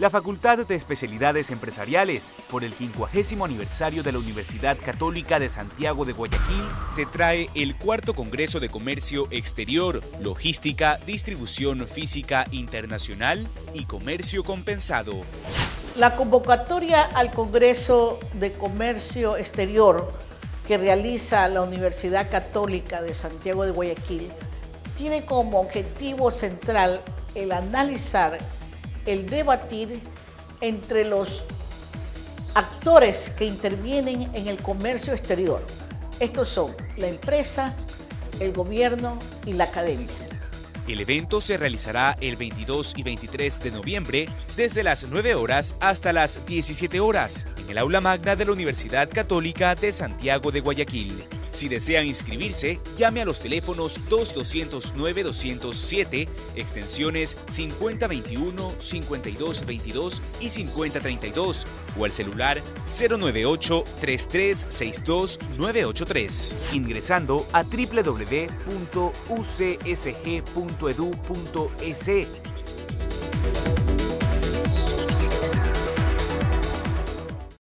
la Facultad de Especialidades Empresariales, por el 50º aniversario de la Universidad Católica de Santiago de Guayaquil, te trae el IV Congreso de Comercio Exterior, Logística, Distribución Física Internacional y Comercio Compensado. La convocatoria al Congreso de Comercio Exterior que realiza la Universidad Católica de Santiago de Guayaquil tiene como objetivo central el analizar, el debatir entre los actores que intervienen en el comercio exterior. Estos son la empresa, el gobierno y la academia. El evento se realizará el 22 y 23 de noviembre desde las 9 horas hasta las 17 horas en el Aula Magna de la Universidad Católica de Santiago de Guayaquil. Si desean inscribirse, llame a los teléfonos 2209-207, extensiones 5021, 5222 y 5032 o al celular 098-3362983. Ingresando a www.ucsg.edu.ec.